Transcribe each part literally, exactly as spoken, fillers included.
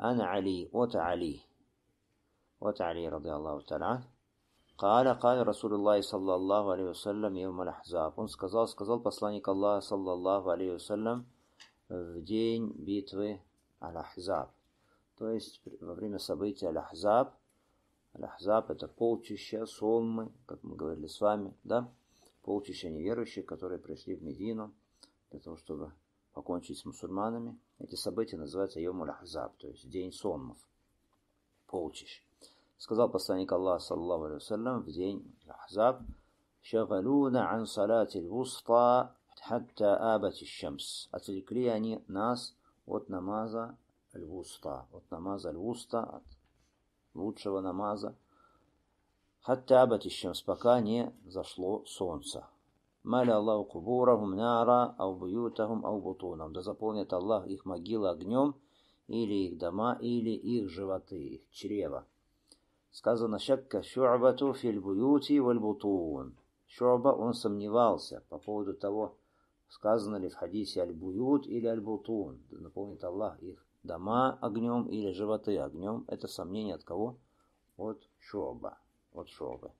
عن علي وتعلي وتعلي رضي الله تعالى عنه قال قال رسول الله صلى الله عليه وسلم يوم الأحزاب. Он сказал, сказал посланник Аллаха صلى الله عليه وسلم в день битвы Аль-Ахзаб, то есть во время события Аль-Ахзаб. Аль-Ахзаб — это полчища сонмы, как мы говорили с вами, да? Полчища неверующих, которые пришли в Медину для того, чтобы покончить с мусульманами. Эти события называются Йом у лахзаб, то есть день сонмов, полчищ. Сказал посланник Аллаха, саллаллаху алейхи вассалям, в день Аль-Ахзаб: «Шевалюна ансалати львуста, хатта абатишемс». Отвлекли они нас от намаза львуста, от намаза львуста, от лучшего намаза. Хатта абатишемс, пока не зашло солнце. Мале Аллаху кубором нара, аубиютахум аубутунам. Да заполнит Аллах их могилы огнем, или их дома, или их животы, их чрево. Сказано: «Чака шурба то фельбуюти вальбутун». Шурба, он сомневался по поводу того, сказано ли в хадисе аль-буют или аль-бутун. Наполнит Аллах их дома огнем или животы огнем. Это сомнение от кого? От шурба. От шурбы.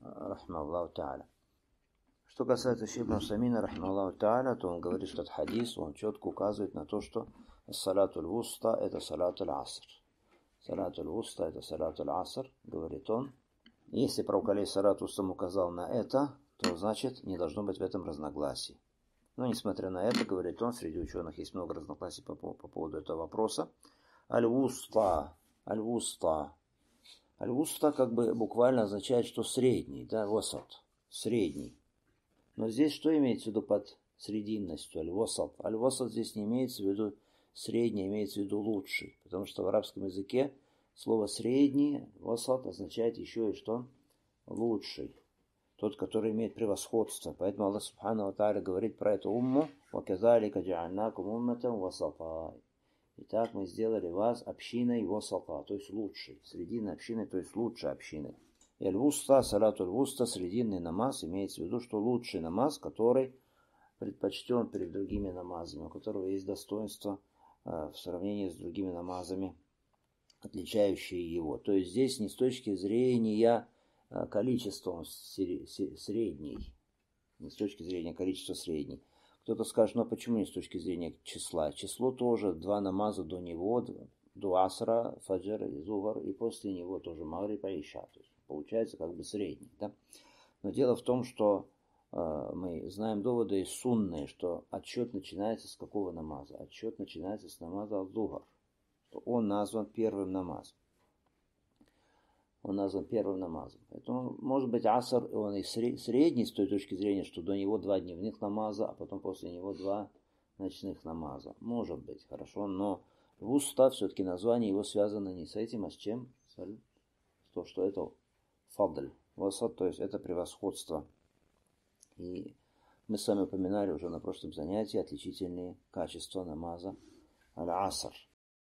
Рахма Аллаху Тааля. Что касается шейха Усаймина, рахма Аллаху Тааля, то он говорит, что этот хадис, он четко указывает на то, что салятуль-вуста — это салятуль-аср. Салятуль-вуста — это салятуль-аср, говорит он. Если пророк алейхиссалатусам указал на это, то значит не должно быть в этом разногласий. Но несмотря на это, говорит он, среди ученых есть много разногласий по, по, по поводу этого вопроса. Аль-вуста, аль-вуста. Аль-вуста как бы буквально означает, что средний, да, васат, средний. Но здесь что имеется в виду под срединностью, аль-васат? Аль-васат здесь не имеется в виду средний, имеется в виду лучший, потому что в арабском языке слово средний, васат, означает еще и что? Лучший. Тот, который имеет превосходство. Поэтому Аллах Субхану ва Тааля говорит про эту умму: «Ваказалика джа'аннакум умматан васата». Итак, мы сделали вас общиной васата, то есть лучшей. Срединной общиной, то есть лучшей общиной. И аль-вуста, салятуль-вуста, срединный намаз, имеется в виду, что лучший намаз, который предпочтен перед другими намазами, у которого есть достоинство в сравнении с другими намазами, отличающие его. То есть здесь не с точки зрения количества он средний, не с точки зрения количества средний. Кто-то скажет: ну почему не с точки зрения числа? Число тоже два намаза до него, до асра, фаджир и зугар, и после него тоже магри, ища. То есть получается как бы средний. Да? Но дело в том, что мы знаем доводы из сунны, что отсчет начинается с какого намаза? Отсчет начинается с намаза аль-Зугар. Он назван первым намазом. Он назван первым намазом. Поэтому, может быть, аср, он и средний с той точки зрения, что до него два дневных намаза, а потом после него два ночных намаза. Может быть, хорошо, но в уста все-таки название его связано не с этим, а с чем? С то, что это фадль, васат, то есть это превосходство. И мы с вами упоминали уже на прошлом занятии отличительные качества намаза аль-Аср.